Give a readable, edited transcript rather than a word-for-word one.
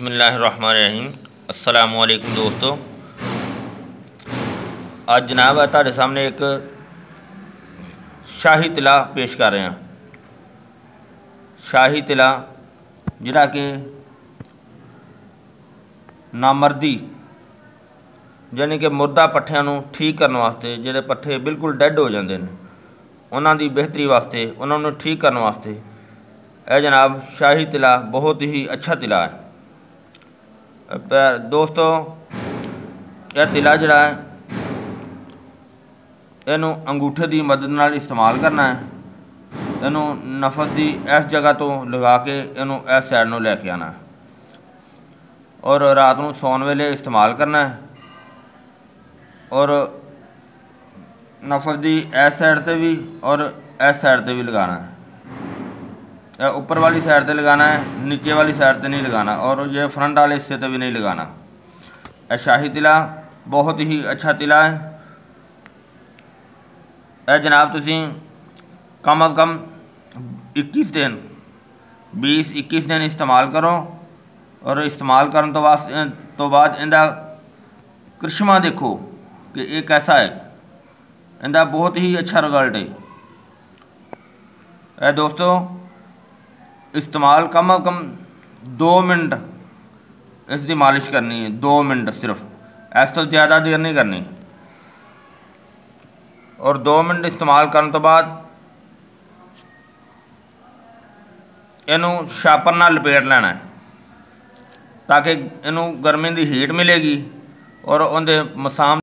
बिस्मिल्लाहिर्रहमानिर्रहीम। अस्सलाम वालेकुम दोस्तों, आज जनाब हमारे सामने एक शाही तिला पेश कर रहे हैं। शाही तिला जिला के नामर्दी यानी कि मुर्दा पट्ठियां नू ठीक करने वास्ते, जिहड़े पट्ठे बिल्कुल डैड हो जाते हैं, उन्हां दी बेहतरी वास्ते, उन्हां नू ठीक करने वास्ते ए जनाब शाही तिला बहुत ही अच्छा तिला है। दोस्तों, यह तिला जड़ा है, इनू अंगूठे की मदद नाल इस्तेमाल करना है। इनू नफस की इस जगह तो लगा के इनू इस साइड में लैके आना है और रात को सौन वेले इस्तेमाल करना है। और नफस की इस साइड से भी और इस साइड से भी लगाना है। ऊपर वाली साइड से लगाना है, नीचे वाली साइड से नहीं लगाना, और ये फ्रंट वाले हिस्से से भी नहीं लगाना। शाही तिला बहुत ही अच्छा तिला है। यह जनाब तुसी कम अज कम 20-21 दिन इस्तेमाल करो, और इस्तेमाल करने तो बाद इनका करिश्मा देखो कि यह कैसा है। इनका बहुत ही अच्छा रिजल्ट है। दोस्तों, इस्तेमाल कम अज कम 2 मिनट इसकी मालिश करनी है, 2 मिनट सिर्फ, इस तो ज़्यादा देर नहीं करनी। और 2 मिनट इस्तेमाल करने तो बाद इनू छापर नाल लपेट लेना है, ताकि इनू गर्मी की हीट मिलेगी और उनके मसाम